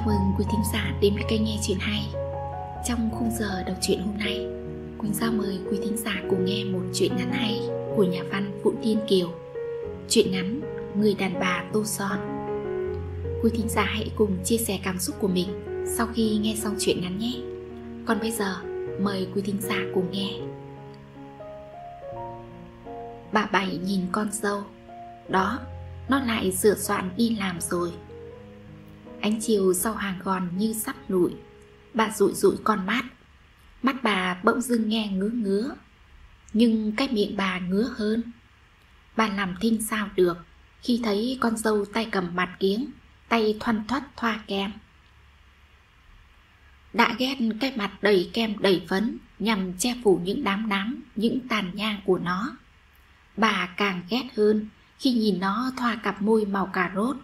Chào mừng quý thính giả đến với kênh Nghe Truyện Hay. Trong khung giờ đọc truyện hôm nay, Quỳnh Giao mời quý thính giả cùng nghe một truyện ngắn hay của nhà văn Vũ Thiên Kiều. Truyện ngắn Người đàn bà tô son. Quý thính giả hãy cùng chia sẻ cảm xúc của mình sau khi nghe xong truyện ngắn nhé. Còn bây giờ, mời quý thính giả cùng nghe. Bà Bảy nhìn con dâu. Đó, nó lại sửa soạn đi làm rồi. Ánh chiều sau hàng gòn như sắp lụi. Bà dụi con mắt. Mắt bà bỗng dưng nghe ngứa. Nhưng cái miệng bà ngứa hơn. Bà làm thinh sao được khi thấy con dâu tay cầm mặt kiếng, tay thoăn thoắt thoa kem. Đã ghét cái mặt đầy kem đầy phấn nhằm che phủ những đám nám, những tàn nhang của nó. Bà càng ghét hơn khi nhìn nó thoa cặp môi màu cà rốt.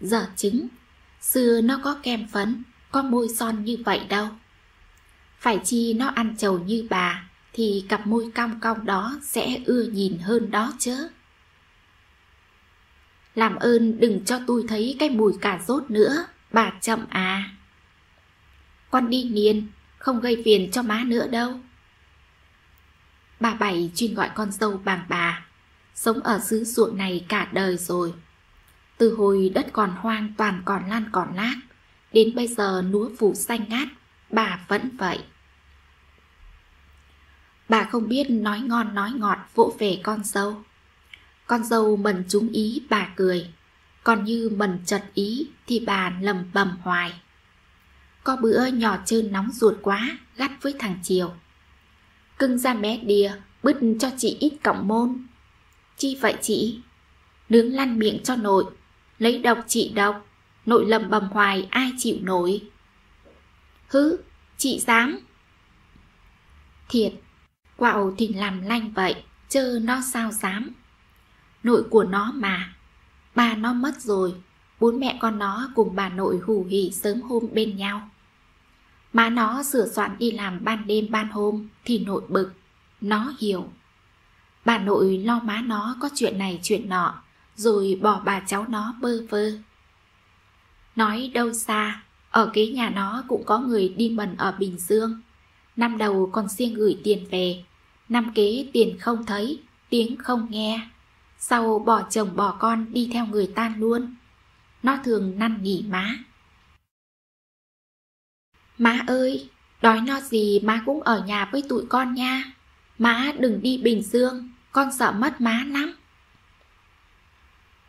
Giờ chứng, xưa nó có kem phấn, có môi son như vậy đâu. Phải chi nó ăn trầu như bà thì cặp môi cong cong đó sẽ ưa nhìn hơn đó chứ. Làm ơn đừng cho tôi thấy cái mùi cà rốt nữa, bà chậm à. Con đi liền, không gây phiền cho má nữa đâu. Bà Bảy chuyên gọi con dâu bằng bà. Sống ở xứ ruộng này cả đời rồi. Từ hồi đất còn hoang toàn còn lan còn lác, đến bây giờ núa phủ xanh ngát, bà vẫn vậy. Bà không biết nói ngon nói ngọt vỗ về con dâu. Con dâu mần trúng ý bà cười, còn như mần chật ý thì bà lầm bầm hoài. Có bữa nhỏ trơn nóng ruột quá, gắt với thằng Triều. Cưng ra bé đìa, bứt cho chị ít cọng môn. Chi vậy chị? Nướng lăn miệng cho nội. Lấy độc chị độc. Nội lầm bầm hoài ai chịu nổi. Hứ, chị dám. Thiệt, quạo thì làm lanh vậy, chớ nó sao dám. Nội của nó mà. Ba nó mất rồi. Bốn mẹ con nó cùng bà nội hù hỉ sớm hôm bên nhau. Má nó sửa soạn đi làm ban đêm ban hôm thì nội bực. Nó hiểu. Bà nội lo má nó có chuyện này chuyện nọ, rồi bỏ bà cháu nó bơ vơ. Nói đâu xa, ở kế nhà nó cũng có người đi mần ở Bình Dương. Năm đầu còn siêng gửi tiền về, năm kế tiền không thấy, tiếng không nghe. Sau bỏ chồng bỏ con đi theo người ta luôn. Nó thường năn nỉ má. Má ơi, đói no gì má cũng ở nhà với tụi con nha. Má đừng đi Bình Dương, con sợ mất má lắm.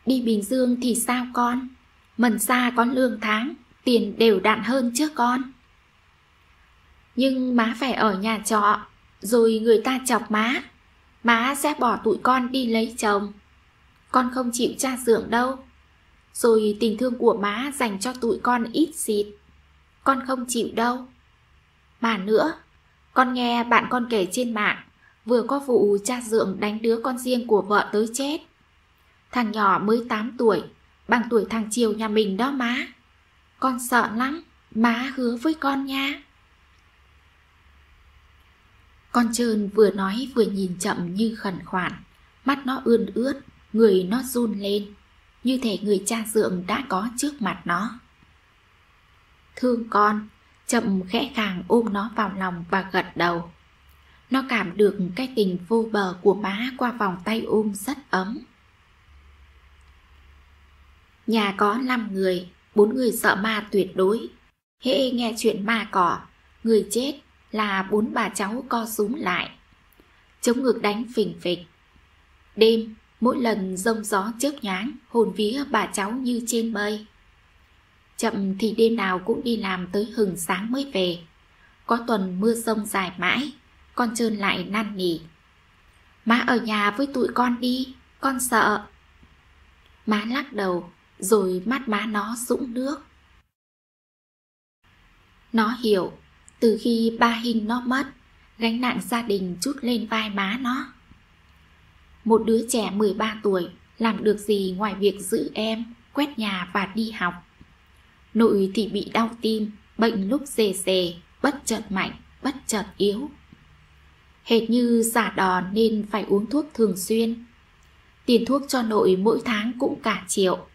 Đi Bình Dương thì sao con? Mần xa con lương tháng, tiền đều đặn hơn chứ con. Nhưng má phải ở nhà trọ, rồi người ta chọc má. Má sẽ bỏ tụi con đi lấy chồng. Con không chịu cha dưỡng đâu. Rồi tình thương của má dành cho tụi con ít xịt. Con không chịu đâu. Mà nữa, con nghe bạn con kể trên mạng, vừa có vụ cha dượng đánh đứa con riêng của vợ tới chết. Thằng nhỏ mới 8 tuổi, bằng tuổi thằng Triều nhà mình đó má. Con sợ lắm, má hứa với con nha. Con trơn vừa nói vừa nhìn chậm như khẩn khoản. Mắt nó ươn ướt, người nó run lên, như thể người cha dượng đã có trước mặt nó. Thương con, Chậm khẽ khàng ôm nó vào lòng và gật đầu. Nó cảm được cái tình vô bờ của má qua vòng tay ôm rất ấm. Nhà có 5 người, 4 người sợ ma tuyệt đối. Hễ nghe chuyện ma cỏ, người chết là 4 bà cháu co rúm lại, chống ngực đánh phình phịch. Đêm, mỗi lần giông gió chớp nhoáng, hồn vía bà cháu như trên mây. Chậm thì đêm nào cũng đi làm tới hừng sáng mới về. Có tuần mưa sông dài mãi, con trơn lại năn nỉ. Má ở nhà với tụi con đi, con sợ. Má lắc đầu, rồi mắt má nó sũng nước. Nó hiểu, từ khi ba Hình nó mất, gánh nặng gia đình trút lên vai má nó. Một đứa trẻ 13 tuổi làm được gì ngoài việc giữ em, quét nhà và đi học. Nội thì bị đau tim, bệnh lúc rề rề, bất chợt mạnh, bất chợt yếu. Hệt như giả đò nên phải uống thuốc thường xuyên. Tiền thuốc cho nội mỗi tháng cũng cả triệu.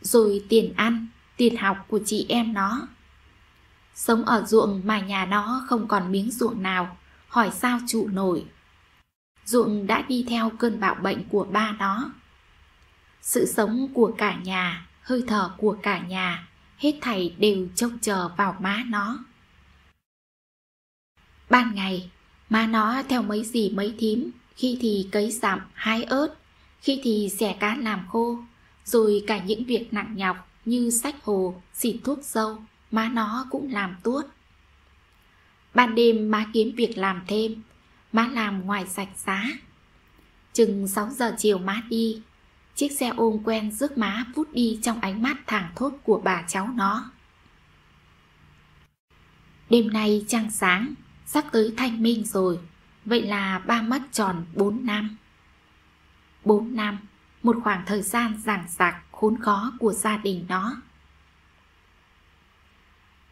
Rồi tiền ăn, tiền học của chị em nó. Sống ở ruộng mà nhà nó không còn miếng ruộng nào, hỏi sao trụ nổi. Ruộng đã đi theo cơn bạo bệnh của ba nó. Sự sống của cả nhà, hơi thở của cả nhà, hết thảy đều trông chờ vào má nó. Ban ngày, má nó theo mấy dì mấy thím, khi thì cấy dặm, hái ớt, khi thì xẻ cá làm khô, rồi cả những việc nặng nhọc như xách hồ, xịt thuốc dâu, má nó cũng làm tuốt. Ban đêm má kiếm việc làm thêm, má làm ngoài sạch giá. Chừng 6 giờ chiều má đi, chiếc xe ôm quen rước má vút đi trong ánh mắt thảng thốt của bà cháu nó. Đêm nay trăng sáng, sắp tới thanh minh rồi, vậy là ba mất tròn 4 năm. 4 năm, một khoảng thời gian giằng giặc khốn khó của gia đình nó.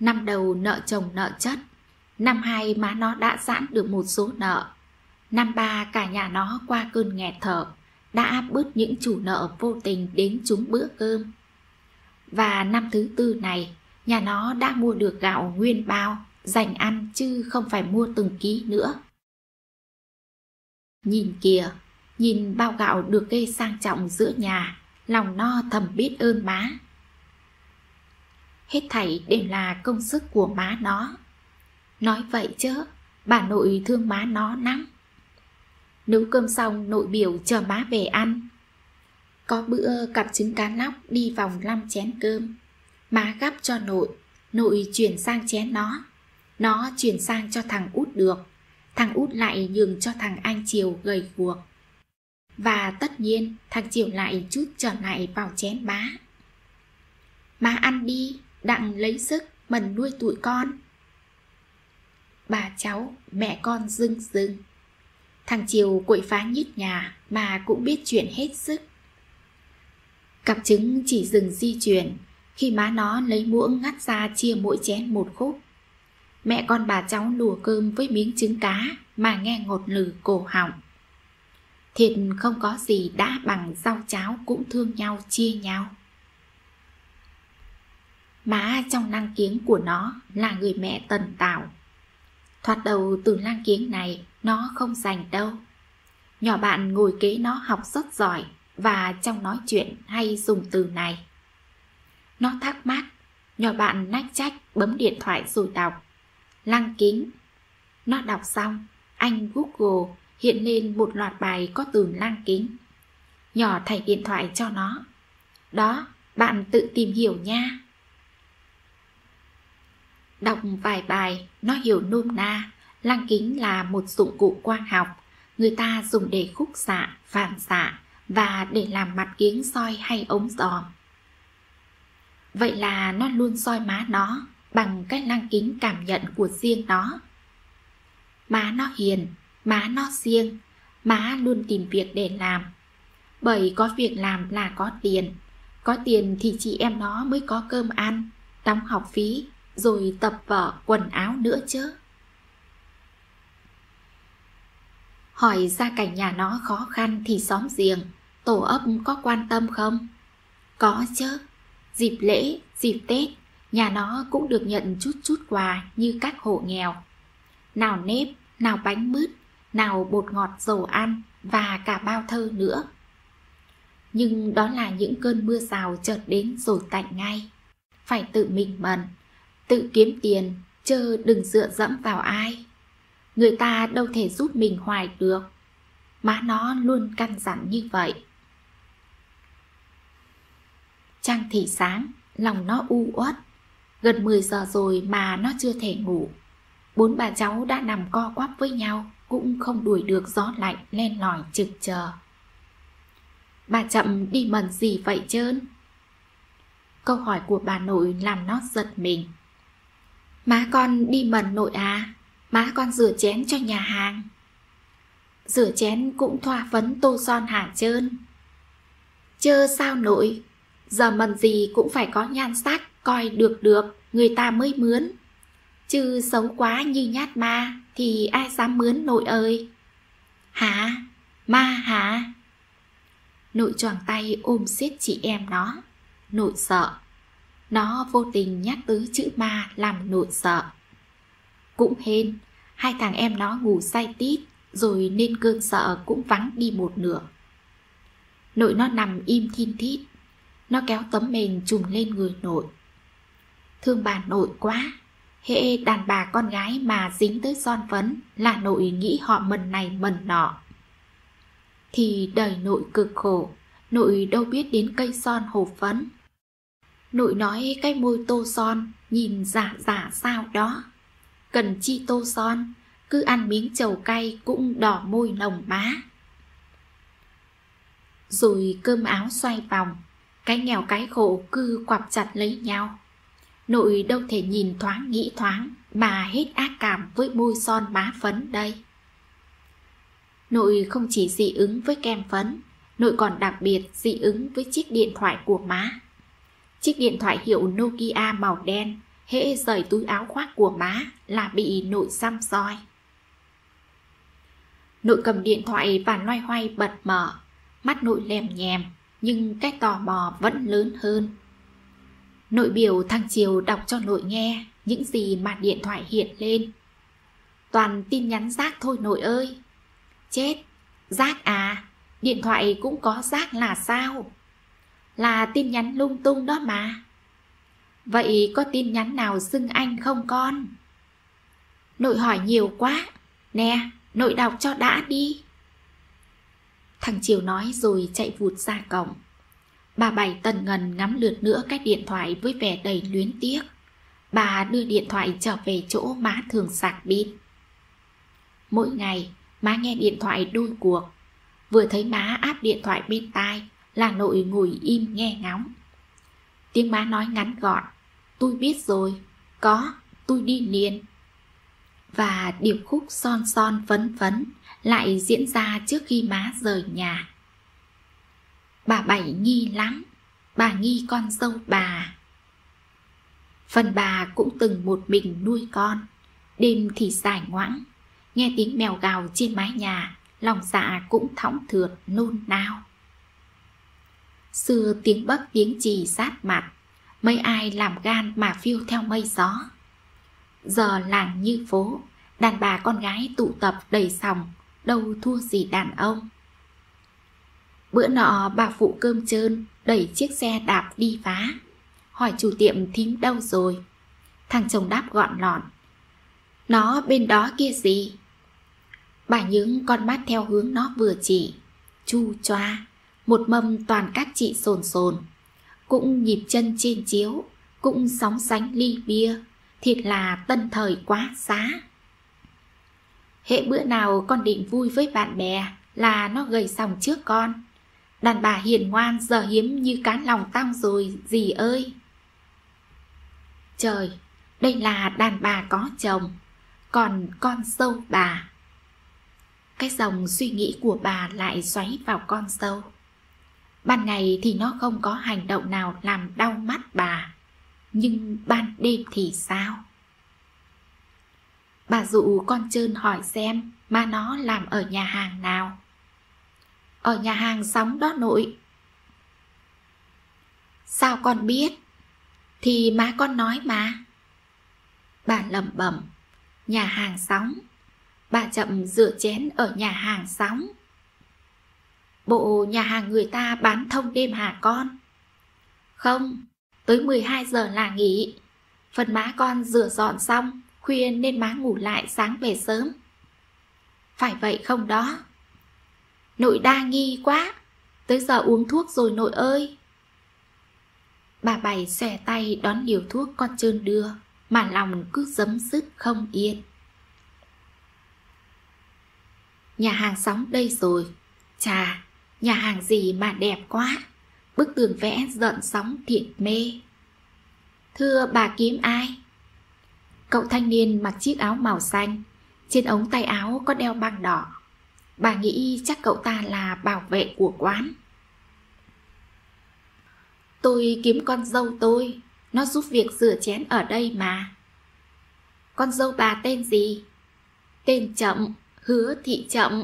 Năm đầu nợ chồng nợ chất, năm hai má nó đã giãn được một số nợ, năm ba cả nhà nó qua cơn nghẹt thở, đã bớt những chủ nợ vô tình đến trúng bữa cơm. Và năm thứ tư này, nhà nó đã mua được gạo nguyên bao, dành ăn chứ không phải mua từng ký nữa. Nhìn kìa, nhìn bao gạo được kê sang trọng giữa nhà, lòng nó thầm biết ơn má. Hết thảy đều là công sức của má nó. Nói vậy chứ, bà nội thương má nó lắm. Nấu cơm xong nội biểu chờ má về ăn. Có bữa cặp trứng cá lóc đi vòng 5 chén cơm. Má gắp cho nội, nội chuyển sang chén nó. Nó chuyển sang cho thằng út được. Thằng út lại nhường cho thằng anh Triều gầy guộc. Và tất nhiên thằng Triều lại chút trở lại vào chén má. Má ăn đi, đặng lấy sức mần nuôi tụi con. Bà cháu, mẹ con rưng rưng. Thằng Triều quậy phá nhít nhà mà cũng biết chuyện hết sức. Cặp trứng chỉ dừng di chuyển khi má nó lấy muỗng ngắt ra chia mỗi chén một khúc. Mẹ con bà cháu lùa cơm với miếng trứng cá mà nghe ngột lử cổ họng. Thiệt không có gì đã bằng rau cháo cũng thương nhau chia nhau. Má trong lăng kiếng của nó là người mẹ tần tảo. Thoạt đầu từ lăng kiếng này nó không rành đâu. Nhỏ bạn ngồi kế nó học rất giỏi và trong nói chuyện hay dùng từ này. Nó thắc mắc, nhỏ bạn lách trách bấm điện thoại rồi đọc. Lăng kính. Nó đọc xong, anh Google hiện lên một loạt bài có từ lăng kính. Nhỏ thảy điện thoại cho nó. Đó, bạn tự tìm hiểu nha. Đọc vài bài, nó hiểu nôm na. Lăng kính là một dụng cụ quang học, người ta dùng để khúc xạ, phản xạ và để làm mặt kiếng soi hay ống dòm. Vậy là nó luôn soi má nó bằng cách lăng kính cảm nhận của riêng nó. Má nó hiền, má nó siêng, má luôn tìm việc để làm. Bởi có việc làm là có tiền thì chị em nó mới có cơm ăn, đóng học phí, rồi tập vở quần áo nữa chứ. Hỏi gia cảnh nhà nó khó khăn thì xóm giềng, tổ ấp có quan tâm không? Có chứ, dịp lễ, dịp Tết, nhà nó cũng được nhận chút chút quà như các hộ nghèo. Nào nếp, nào bánh mứt, nào bột ngọt dầu ăn và cả bao thơ nữa. Nhưng đó là những cơn mưa rào chợt đến rồi tạnh ngay. Phải tự mình mần, tự kiếm tiền, chớ đừng dựa dẫm vào ai. Người ta đâu thể giúp mình hoài được. Má nó luôn căn dặn như vậy. Trăng thì sáng, lòng nó u uất. Gần 10 giờ rồi mà nó chưa thể ngủ. Bốn bà cháu đã nằm co quắp với nhau, cũng không đuổi được gió lạnh len lỏi trực chờ. Bà chậm đi mần gì vậy trơn? Câu hỏi của bà nội làm nó giật mình. Má con đi mần nội à? Má con rửa chén cho nhà hàng. Rửa chén cũng thoa phấn tô son hả trơn? Chơ sao nội, giờ mần gì cũng phải có nhan sắc, coi được người ta mới mướn. Chứ xấu quá như nhát ma thì ai dám mướn nội ơi. Hả? Ma hả? Nội choàng tay ôm siết chị em nó. Nội sợ. nó vô tình nhắc tới chữ ma làm nổi sợ. Cũng hên, hai thằng em nó ngủ say tít, rồi nên cơn sợ cũng vắng đi một nửa. Nội nó nằm im thin thít, nó kéo tấm mền trùm lên người nội. Thương bà nội quá, hễ đàn bà con gái mà dính tới son phấn là nội nghĩ họ mần này mần nọ. Thì đời nội cực khổ, nội đâu biết đến cây son hộp phấn. Nội nói cái môi tô son nhìn giả giả sao đó, cần chi tô son, cứ ăn miếng trầu cay cũng đỏ môi nồng má. Rồi cơm áo xoay vòng, cái nghèo cái khổ cứ quặp chặt lấy nhau. Nội đâu thể nhìn thoáng nghĩ thoáng mà hết ác cảm với môi son má phấn đây. Nội không chỉ dị ứng với kem phấn, nội còn đặc biệt dị ứng với chiếc điện thoại của má. Chiếc điện thoại hiệu Nokia màu đen, hễ rời túi áo khoác của má là bị nội xăm soi. Nội cầm điện thoại và loay hoay bật mở, mắt nội lèm nhèm, nhưng cái tò mò vẫn lớn hơn. Nội biểu thằng Triều đọc cho nội nghe những gì mà điện thoại hiện lên. Toàn tin nhắn rác thôi nội ơi. Chết, rác à, điện thoại cũng có rác là sao? Là tin nhắn lung tung đó mà. Vậy có tin nhắn nào xưng anh không con? Nội hỏi nhiều quá. Nè, nội đọc cho đã đi. Thằng Triều nói rồi chạy vụt ra cổng. Bà Bảy tần ngần ngắm lượt nữa cái điện thoại với vẻ đầy luyến tiếc. Bà đưa điện thoại trở về chỗ má thường sạc pin. Mỗi ngày, má nghe điện thoại đôi cuộc. Vừa thấy má áp điện thoại bên tai là nội ngồi im nghe ngóng. Tiếng má nói ngắn gọn, tôi biết rồi, có, tôi đi liền. Và điệp khúc son son phấn phấn lại diễn ra trước khi má rời nhà. Bà Bảy nghi lắm, bà nghi con dâu bà. Phần bà cũng từng một mình nuôi con, đêm thì dài ngoãng, nghe tiếng mèo gào trên mái nhà, lòng dạ cũng thõng thượt nôn nao. Xưa tiếng bấc tiếng chì sát mặt, mấy ai làm gan mà phiêu theo mây gió. Giờ làng như phố, đàn bà con gái tụ tập đầy sòng, đâu thua gì đàn ông. Bữa nọ bà phụ cơm trơn đẩy chiếc xe đạp đi vá, hỏi chủ tiệm thím đâu rồi. Thằng chồng đáp gọn lọn, nó bên đó kia gì. Bà nhướng con mắt theo hướng nó vừa chỉ, chu choa. Một mâm toàn các chị sồn sồn, cũng nhịp chân trên chiếu, cũng sóng sánh ly bia, thiệt là tân thời quá xá. Hễ bữa nào con định vui với bạn bè là nó gầy sòng trước con. Đàn bà hiền ngoan giờ hiếm như cá lòng tong rồi dì ơi. Trời, đây là đàn bà có chồng, còn con dâu bà. Cái dòng suy nghĩ của bà lại xoáy vào con dâu. Ban ngày thì nó không có hành động nào làm đau mắt bà, nhưng ban đêm thì sao? Bà dụ con trơn hỏi xem mà nó làm ở nhà hàng nào. Ở nhà hàng Sóng đó nội. Sao con biết? Thì má con nói mà. Bà lẩm bẩm, nhà hàng Sóng. Bà chậm rửa chén ở nhà hàng Sóng. Bộ nhà hàng người ta bán thông đêm hả con? Không, tới 12 giờ là nghỉ. Phần má con rửa dọn xong, khuya nên má ngủ lại sáng về sớm. Phải vậy không đó? Nội đa nghi quá, tới giờ uống thuốc rồi nội ơi. Bà Bảy xòe tay đón liều thuốc con trơn đưa, mà lòng cứ giấm dứt không yên. Nhà hàng Sóng đây rồi. Chà, nhà hàng gì mà đẹp quá, bức tường vẽ rợn sóng thiệt mê. Thưa bà kiếm ai? Cậu thanh niên mặc chiếc áo màu xanh, trên ống tay áo có đeo băng đỏ. Bà nghĩ chắc cậu ta là bảo vệ của quán. Tôi kiếm con dâu tôi, nó giúp việc rửa chén ở đây mà. Con dâu bà tên gì? Tên Chậm, Hứa Thị Chậm.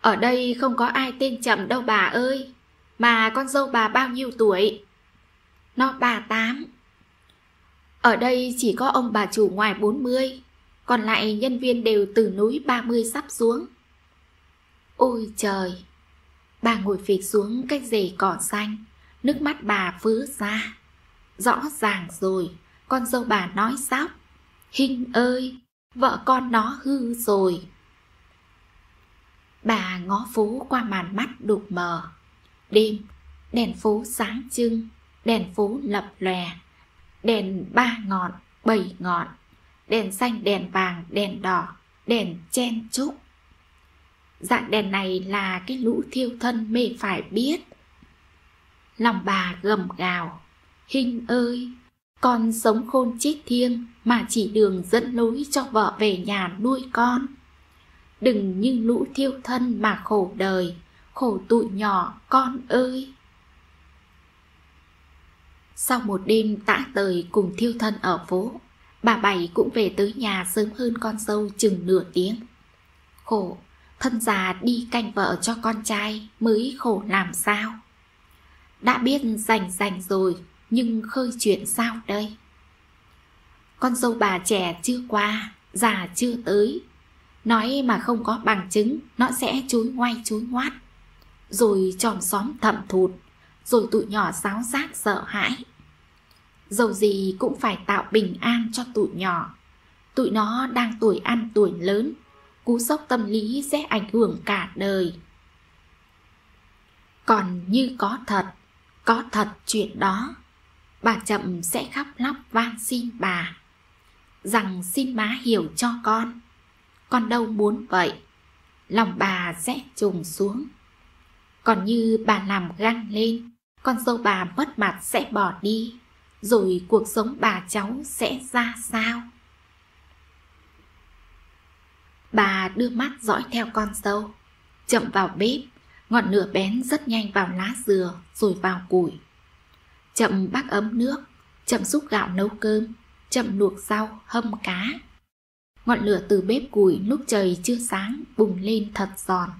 Ở đây không có ai tên Chậm đâu bà ơi. Mà con dâu bà bao nhiêu tuổi? Nó 38. Ở đây chỉ có ông bà chủ ngoài 40, còn lại nhân viên đều từ núi 30 sắp xuống. Ôi trời! Bà ngồi phịch xuống cái rễ cỏ xanh, nước mắt bà vứa ra. Rõ ràng rồi, con dâu bà nói sóc. Hinh ơi, vợ con nó hư rồi. Bà ngó phố qua màn mắt đục mờ. Đêm, đèn phố sáng trưng, đèn phố lập lòe. Đèn 3 ngọn, 7 ngọn, đèn xanh, đèn vàng, đèn đỏ, đèn chen chúc. Dạng đèn này là cái lũ thiêu thân mê phải biết. Lòng bà gầm gào. Hinh ơi, con sống khôn chết thiêng mà chỉ đường dẫn lối cho vợ về nhà nuôi con. Đừng như lũ thiêu thân mà khổ đời, khổ tụi nhỏ con ơi. Sau một đêm tã tời cùng thiêu thân ở phố, bà Bảy cũng về tới nhà sớm hơn con dâu chừng nửa tiếng. Khổ, thân già đi canh vợ cho con trai mới khổ làm sao. Đã biết rành rồi, nhưng khơi chuyện sao đây? Con dâu bà trẻ chưa qua, già chưa tới. Nói mà không có bằng chứng, nó sẽ chúi ngoay chúi ngoắt. Rồi chòm xóm thậm thụt, rồi tụi nhỏ sáo giác sợ hãi. Dầu gì cũng phải tạo bình an cho tụi nhỏ. Tụi nó đang tuổi ăn tuổi lớn, cú sốc tâm lý sẽ ảnh hưởng cả đời. Còn như có thật chuyện đó, bà Chậm sẽ khóc lóc van xin bà, rằng xin má hiểu cho con đâu muốn vậy. Lòng bà sẽ trùng xuống. Còn như bà làm găng lên, con dâu bà mất mặt sẽ bỏ đi, rồi cuộc sống bà cháu sẽ ra sao? Bà đưa mắt dõi theo con dâu. Chậm vào bếp, ngọn lửa bén rất nhanh vào lá dừa rồi vào củi. Chậm bắc ấm nước, chậm xúc gạo nấu cơm, chậm luộc rau, hâm cá. Ngọn lửa từ bếp củi lúc trời chưa sáng bùng lên thật giòn.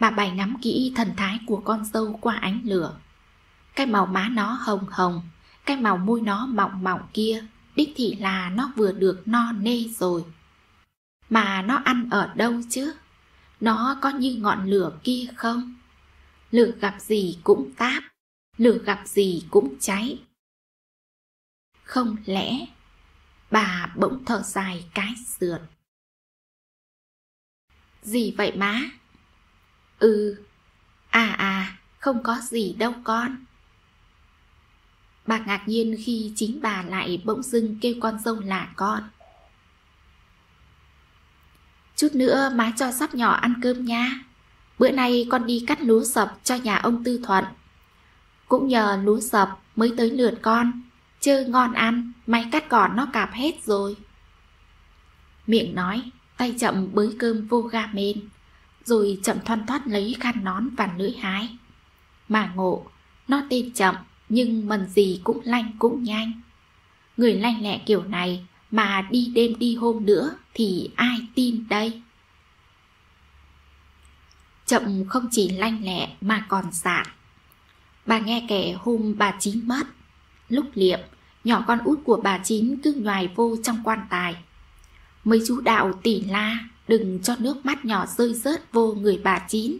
Bà Bảy ngắm kỹ thần thái của con dâu qua ánh lửa. Cái màu má nó hồng hồng, cái màu môi nó mọng mọng kia, đích thị là nó vừa được no nê rồi. Mà nó ăn ở đâu chứ? Nó có như ngọn lửa kia không? Lửa gặp gì cũng táp, lửa gặp gì cũng cháy. Không lẽ... Bà bỗng thở dài cái sườn. Gì vậy má? Ừ, không có gì đâu con. Bà ngạc nhiên khi chính bà lại bỗng dưng kêu con dâu là con. Chút nữa má cho sắp nhỏ ăn cơm nha. Bữa nay con đi cắt lúa sập cho nhà ông Tư Thuận. Cũng nhờ lúa sập mới tới lượt con. Chứ ngon ăn, máy cắt còn nó cạp hết rồi. Miệng nói, tay Chậm bới cơm vô ga men. Rồi Chậm thoăn thoắt lấy khăn nón và lưỡi hái. Mà ngộ, nó tên Chậm, nhưng mần gì cũng lanh cũng nhanh. Người lanh lẹ kiểu này mà đi đêm đi hôm nữa thì ai tin đây? Chậm không chỉ lanh lẹ mà còn sạn. Bà nghe kể hôm bà Chín mất, lúc liệm, nhỏ con út của bà Chín cứ nhoài vô trong quan tài. Mấy chú đạo tỉ la đừng cho nước mắt nhỏ rơi rớt vô người bà Chín.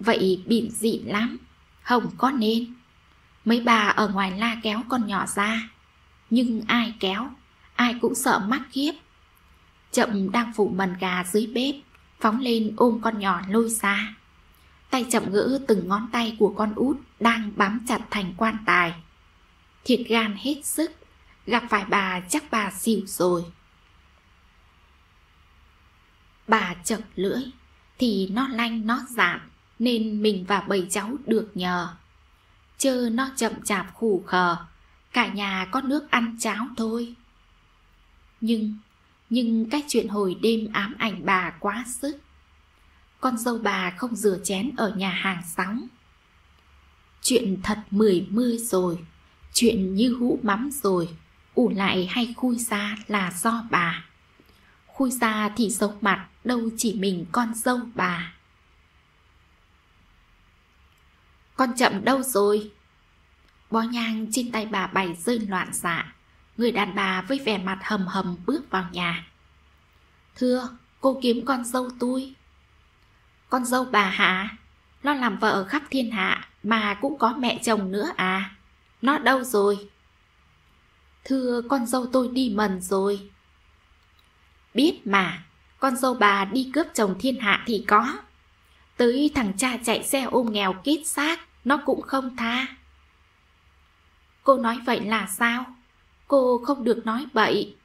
Vậy bịn dị lắm, không có nên. Mấy bà ở ngoài la kéo con nhỏ ra, nhưng ai kéo, ai cũng sợ mắc khiếp. Chậm đang phụ mần gà dưới bếp, phóng lên ôm con nhỏ lôi ra. Tay Chậm gỡ từng ngón tay của con út đang bám chặt thành quan tài. Thiệt gan hết sức, gặp phải bà chắc bà xỉu rồi. Bà chậc lưỡi, thì nó lanh nó dạn nên mình và bầy cháu được nhờ. Chớ nó chậm chạp khủ khờ, cả nhà có nước ăn cháo thôi. Nhưng cái chuyện hồi đêm ám ảnh bà quá sức. Con dâu bà không rửa chén ở nhà hàng xóm. Chuyện thật 10 mưa rồi, chuyện như hũ mắm rồi, ủ lại hay khui ra là do bà. Khui ra thì xấu mặt, đâu chỉ mình con dâu bà. Con chậm đâu rồi? Bó nhang trên tay bà bày rơi loạn xạ. Người đàn bà với vẻ mặt hầm hầm bước vào nhà. Thưa, cô kiếm con dâu tôi. Con dâu bà hả? Nó làm vợ khắp thiên hạ mà cũng có mẹ chồng nữa à? Nó đâu rồi? Thưa, con dâu tôi đi mần rồi. Biết mà, con dâu bà đi cướp chồng thiên hạ thì có. Tới thằng cha chạy xe ôm nghèo kết xác, nó cũng không tha. Cô nói vậy là sao? Cô không được nói bậy.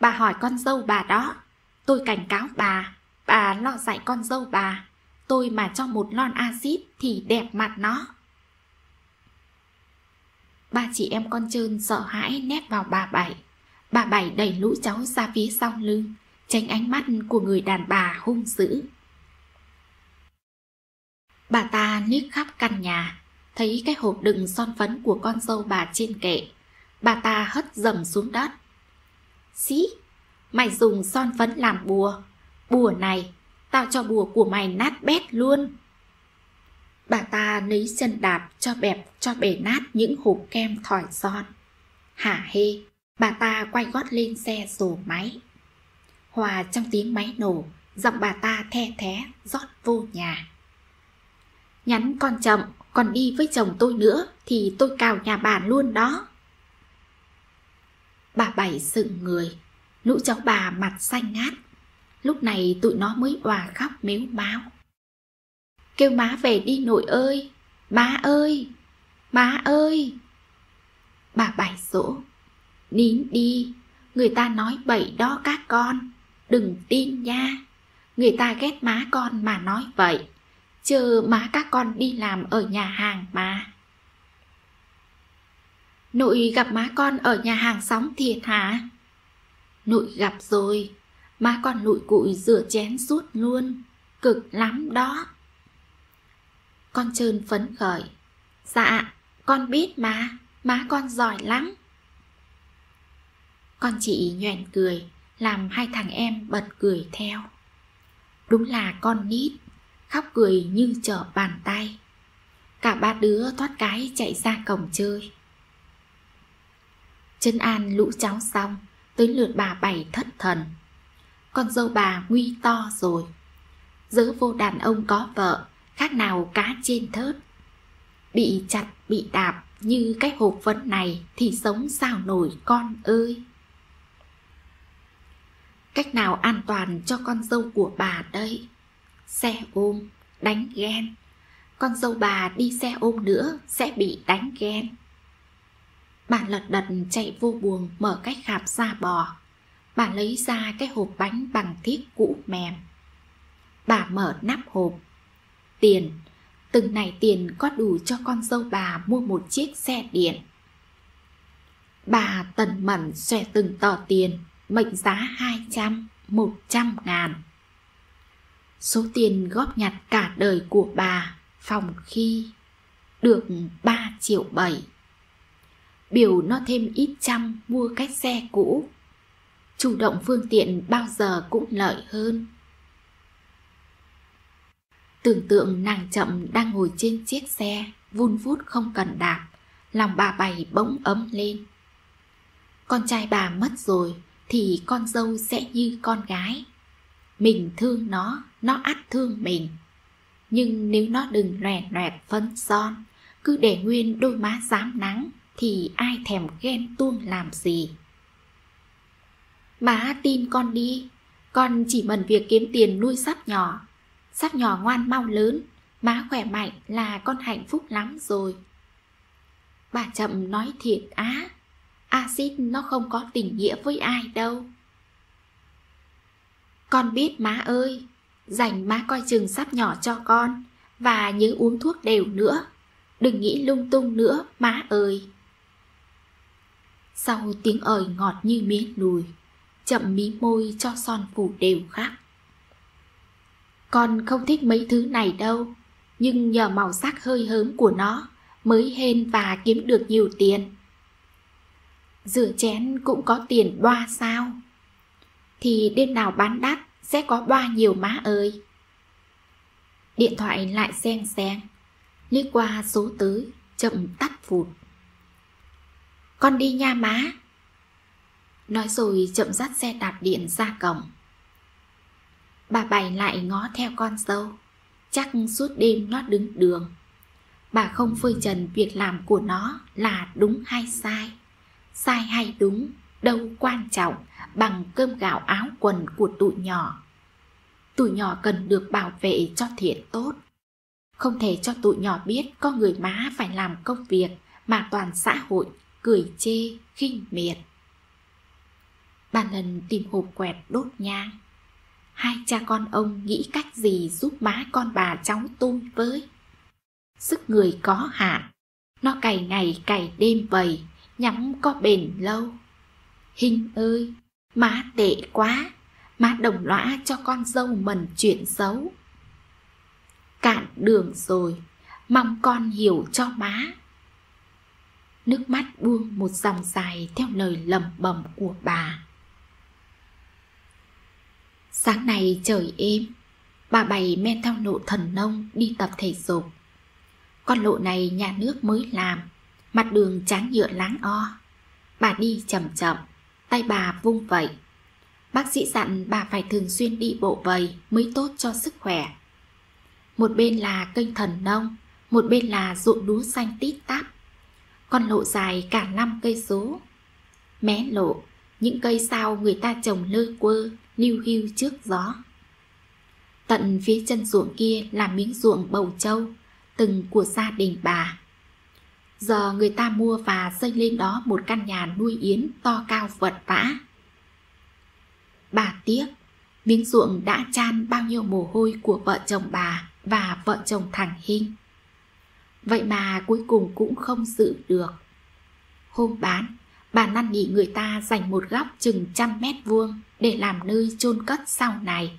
Bà hỏi con dâu bà đó. Tôi cảnh cáo bà lo dạy con dâu bà. Tôi mà cho một lon axit thì đẹp mặt nó. Ba chị em con trơn sợ hãi nép vào bà Bảy. Bà Bảy đẩy lũ cháu ra phía sau lưng, tránh ánh mắt của người đàn bà hung dữ. Bà ta liếc khắp căn nhà, thấy cái hộp đựng son phấn của con dâu bà trên kệ. Bà ta hất dầm xuống đất. Xí, mày dùng son phấn làm bùa. Bùa này, tao cho bùa của mày nát bét luôn. Bà ta lấy chân đạp cho bể nát những hộp kem thỏi son. Hả hê, bà ta quay gót lên xe rồ máy. Hòa trong tiếng máy nổ, giọng bà ta the thé rót vô nhà. Nhắn con chậm, còn đi với chồng tôi nữa thì tôi cào nhà bà luôn đó. Bà Bảy sững người, lũ cháu bà mặt xanh ngát. Lúc này tụi nó mới òa khóc mếu máo. Kêu má về đi nội ơi, má ơi, má ơi. Bà Bảy dỗ. Nín đi, người ta nói bậy đó các con, đừng tin nha. Người ta ghét má con mà nói vậy, chứ má các con đi làm ở nhà hàng mà. Nội gặp má con ở nhà hàng xóm thiệt hả? Nội gặp rồi, má con lụi cụi rửa chén suốt luôn, cực lắm đó. Con trơn phấn khởi. Dạ, con biết mà, má con giỏi lắm. Con chị nhoẻn cười, làm hai thằng em bật cười theo. Đúng là con nít, khóc cười như trở bàn tay. Cả ba đứa thoát cái chạy ra cổng chơi. Trấn an lũ cháu xong, tới lượt bà Bảy thất thần. Con dâu bà nguy to rồi. Dớ vô đàn ông có vợ, khác nào cá trên thớt. Bị chặt, bị đạp như cái hộp phấn này thì sống sao nổi con ơi. Cách nào an toàn cho con dâu của bà đây? Xe ôm, đánh ghen. Con dâu bà đi xe ôm nữa sẽ bị đánh ghen. Bà lật đật chạy vô buồng mở cái khạp da bò. Bà lấy ra cái hộp bánh bằng thiếc cũ mềm. Bà mở nắp hộp. Tiền, từng này tiền có đủ cho con dâu bà mua một chiếc xe điện. Bà tần mẩn xòe từng tờ tiền, mệnh giá 200, 100 ngàn. Số tiền góp nhặt cả đời của bà, phòng khi, được 3,7 triệu. Biểu nó thêm ít trăm mua cái xe cũ. Chủ động phương tiện bao giờ cũng lợi hơn. Tưởng tượng nàng chậm đang ngồi trên chiếc xe, vun vút không cần đạp, lòng bà Bảy bỗng ấm lên. Con trai bà mất rồi, thì con dâu sẽ như con gái. Mình thương nó ắt thương mình. Nhưng nếu nó đừng loẹt loẹt phấn son, cứ để nguyên đôi má rám nắng, thì ai thèm ghen tuông làm gì. Má tin con đi, con chỉ mần việc kiếm tiền nuôi sắp nhỏ. Sắp nhỏ ngoan mau lớn, má khỏe mạnh là con hạnh phúc lắm rồi. Bà chậm nói thiệt á, axit nó không có tình nghĩa với ai đâu. Con biết má ơi, rảnh má coi chừng sắp nhỏ cho con, và nhớ uống thuốc đều nữa, đừng nghĩ lung tung nữa má ơi. Sau tiếng ời ngọt như mía lùi, chậm mí môi cho son phủ đều khắp. Con không thích mấy thứ này đâu, nhưng nhờ màu sắc hơi hớm của nó mới hên và kiếm được nhiều tiền. Rửa chén cũng có tiền boa sao? Thì đêm nào bán đắt sẽ có boa nhiều má ơi. Điện thoại lại reng reng, liếc qua số tới, chậm tắt vụt. Con đi nha má. Nói rồi chậm dắt xe đạp điện ra cổng. Bà Bảy lại ngó theo con dâu. Chắc suốt đêm nó đứng đường. Bà không phơi trần việc làm của nó là đúng hay sai. Sai hay đúng đâu quan trọng bằng cơm gạo áo quần của tụi nhỏ. Tụi nhỏ cần được bảo vệ cho thiện tốt. Không thể cho tụi nhỏ biết có người má phải làm công việc mà toàn xã hội cười chê, khinh miệt. Bà Lần tìm hộp quẹt đốt nhang. Hai cha con ông nghĩ cách gì giúp má con bà cháu tôi với. Sức người có hạn, nó cày ngày cày đêm vậy, nhắm có bền lâu. Hình ơi, má tệ quá, má đồng lõa cho con dâu mần chuyện xấu. Cạn đường rồi, mong con hiểu cho má. Nước mắt buông một dòng dài theo lời lẩm bẩm của bà. Sáng nay trời êm, bà Bảy men theo lộ Thần Nông đi tập thể dục. Con lộ này nhà nước mới làm, mặt đường tráng nhựa láng o. Bà đi chậm chậm, tay bà vung vẩy. Bác sĩ dặn bà phải thường xuyên đi bộ vầy mới tốt cho sức khỏe. Một bên là kênh Thần Nông, một bên là ruộng lúa xanh tít tắp. Con lộ dài cả 5 cây số. Mé lộ, những cây sao người ta trồng lơ quơ, liêu hiu trước gió. Tận phía chân ruộng kia là miếng ruộng bầu trâu, từng của gia đình bà. Giờ người ta mua và xây lên đó một căn nhà nuôi yến to cao vật vã. Bà tiếc, miếng ruộng đã chan bao nhiêu mồ hôi của vợ chồng bà và vợ chồng thằng Hinh. Vậy mà cuối cùng cũng không giữ được. Hôm bán, bà năn nỉ người ta dành một góc chừng 100 mét vuông để làm nơi chôn cất sau này.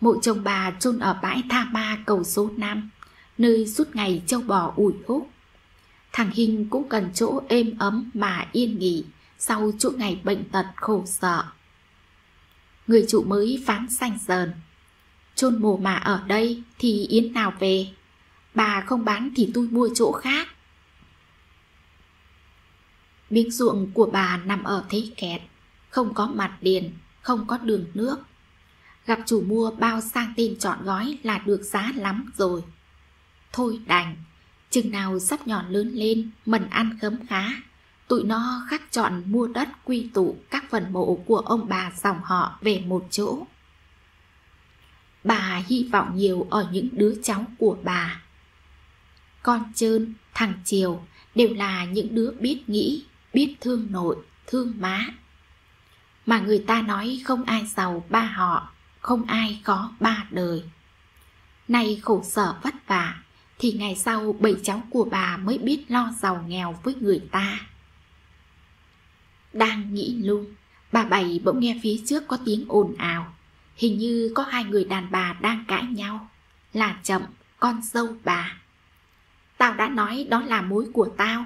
Mộ chồng bà chôn ở bãi Tha Ma cầu số 5, nơi suốt ngày trâu bò ủi húc. Thằng Hinh cũng cần chỗ êm ấm mà yên nghỉ sau chuỗi ngày bệnh tật khổ sở. Người chủ mới phán sanh dờn: chôn mồ mà ở đây thì yến nào về? Bà không bán thì tôi mua chỗ khác. Miếng ruộng của bà nằm ở thế kẹt, không có mặt điền, không có đường nước. Gặp chủ mua bao sang tên trọn gói là được giá lắm rồi. Thôi đành, chừng nào sắp nhỏ lớn lên, mần ăn khấm khá, tụi nó khắc chọn mua đất quy tụ các phần mộ của ông bà dòng họ về một chỗ. Bà hy vọng nhiều ở những đứa cháu của bà. Con Trơn, thằng Triều đều là những đứa biết nghĩ, biết thương nội, thương má. Mà người ta nói không ai giàu ba họ, không ai có ba đời. Nay khổ sở vất vả, thì ngày sau bầy cháu của bà mới biết lo giàu nghèo với người ta. Đang nghĩ lung, bà Bảy bỗng nghe phía trước có tiếng ồn ào. Hình như có hai người đàn bà đang cãi nhau. Là Chậm, con dâu bà. Tao đã nói đó là mối của tao.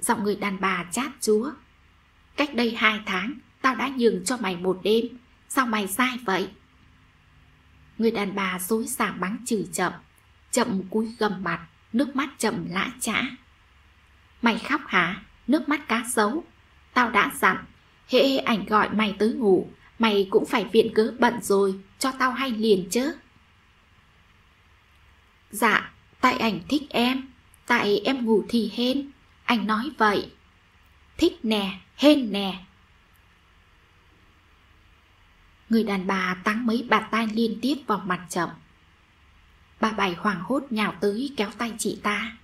Giọng người đàn bà chát chúa. Cách đây 2 tháng, tao đã nhường cho mày 1 đêm. Sao mày sai vậy? Người đàn bà xối xả mắng chửi Chậm. Chậm cúi gầm mặt, nước mắt Chậm lã chã. Mày khóc hả? Nước mắt cá sấu. Tao đã dặn, hễ ảnh gọi mày tới ngủ, mày cũng phải viện cớ bận rồi, cho tao hay liền chứ. Dạ, tại ảnh thích em, tại em ngủ thì hên, ảnh nói vậy. Thích nè, hên nè. Người đàn bà táng mấy bạt tai liên tiếp vào mặt Chậm. Bà Bảy hoảng hốt nhào tới kéo tay chị ta.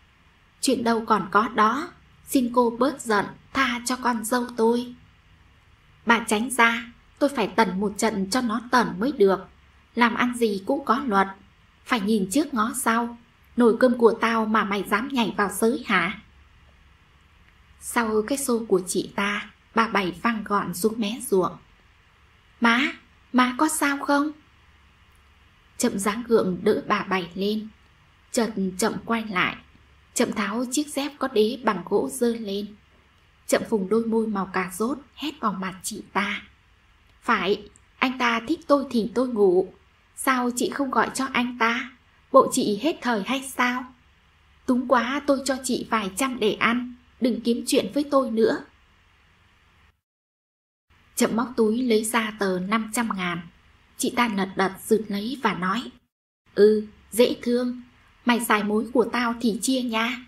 Chuyện đâu còn có đó, xin cô bớt giận, tha cho con dâu tôi. Bà tránh ra, tôi phải tẩn một trận cho nó tẩn mới được. Làm ăn gì cũng có luật, phải nhìn trước ngó sau. Nồi cơm của tao mà mày dám nhảy vào xới hả? Sau cái xô của chị ta, bà Bảy văng gọn xuống mé ruộng. Má có sao không? Chậm ráng gượng đỡ bà Bảy lên. Chợt Chậm quay lại. Chậm tháo chiếc dép có đế bằng gỗ giơ lên. Chậm phùng đôi môi màu cà rốt hét vào mặt chị ta. Phải, anh ta thích tôi thì tôi ngủ. Sao chị không gọi cho anh ta? Bộ chị hết thời hay sao? Túng quá tôi cho chị vài trăm để ăn, đừng kiếm chuyện với tôi nữa. Chậm móc túi lấy ra tờ 500 ngàn. Chị ta lật đật rượt lấy và nói: Ừ, dễ thương, mày xài mối của tao thì chia nha.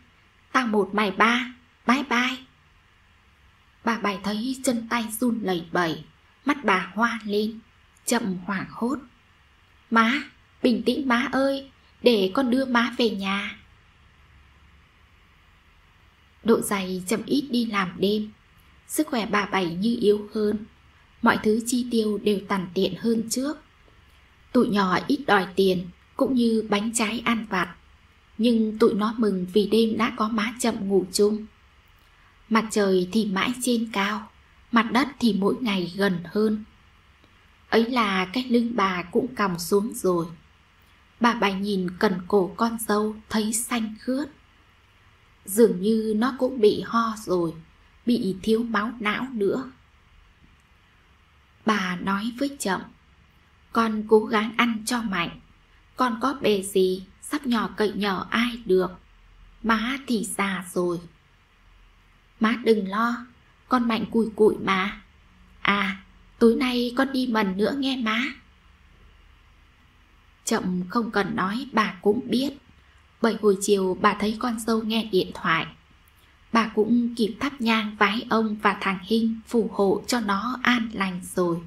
Tao 1 mày 3, bye bye. Bà Bảy thấy chân tay run lẩy bẩy, mắt bà hoa lên, Chậm hoảng hốt: Má, bình tĩnh má ơi, để con đưa má về nhà. Độ dày Chậm ít đi làm đêm, sức khỏe bà Bảy như yếu hơn, mọi thứ chi tiêu đều tằn tiện hơn trước. Tụi nhỏ ít đòi tiền, cũng như bánh trái ăn vặt, nhưng tụi nó mừng vì đêm đã có má Chậm ngủ chung. Mặt trời thì mãi trên cao, mặt đất thì mỗi ngày gần hơn. Ấy là cái lưng bà cũng còng xuống rồi. Bà Bảy nhìn cần cổ con dâu thấy xanh khướt. Dường như nó cũng bị ho rồi, bị thiếu máu não nữa. Bà nói với Chậm: Con cố gắng ăn cho mạnh, con có bề gì sắp nhỏ cậy nhờ ai được. Má thì già rồi. Má đừng lo, con mạnh cùi cụi mà. À, tối nay con đi mần nữa nghe má. Chậm không cần nói bà cũng biết, bởi hồi chiều bà thấy con dâu nghe điện thoại. Bà cũng kịp thắp nhang vái ông và thằng Hinh phù hộ cho nó an lành rồi.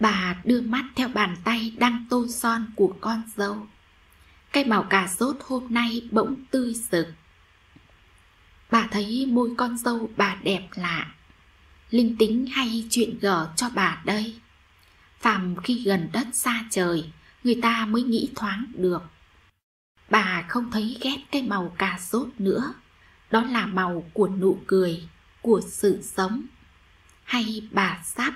Bà đưa mắt theo bàn tay đang tô son của con dâu. Cái màu cà rốt hôm nay bỗng tươi rực. Bà thấy môi con dâu bà đẹp lạ. Linh tính hay chuyện gở cho bà đây. Phàm khi gần đất xa trời, người ta mới nghĩ thoáng được. Bà không thấy ghét cái màu cà rốt nữa. Đó là màu của nụ cười, của sự sống. Hay bà sắp.